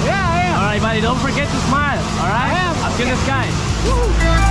Yeah. All right, buddy, don't forget to smile, all right? Yeah. Up in the sky. Woo.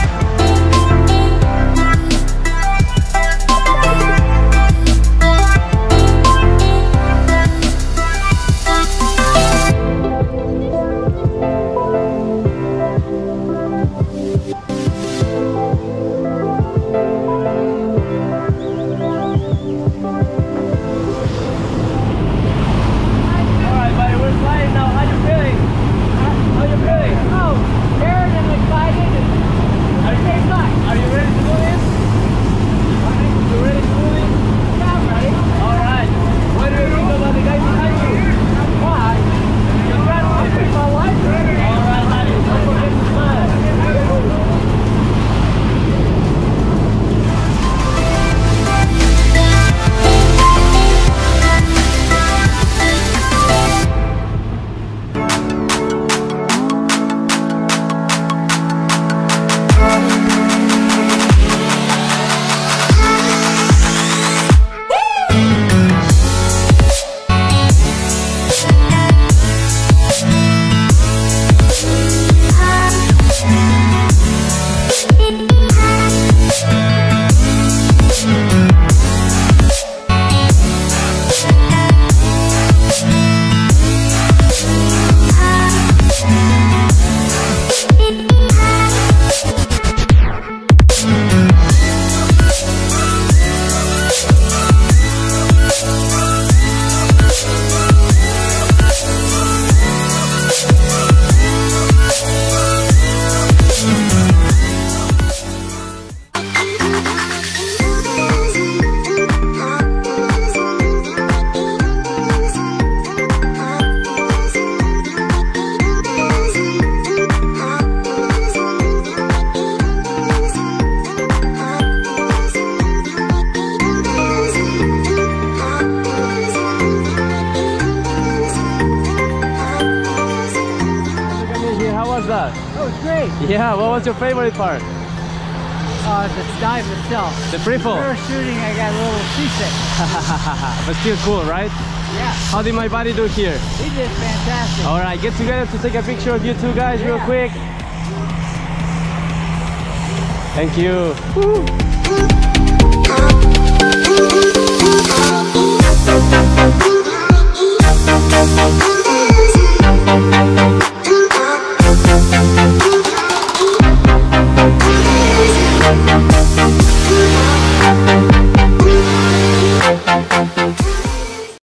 That was great. Yeah, what was your favorite part? The dive itself. The pre-fall. Shooting, I got a little seasick. But still cool, right? Yeah. How did my buddy do here? He did fantastic. All right, get together to take a picture of you two guys real quick. Thank you. Woo.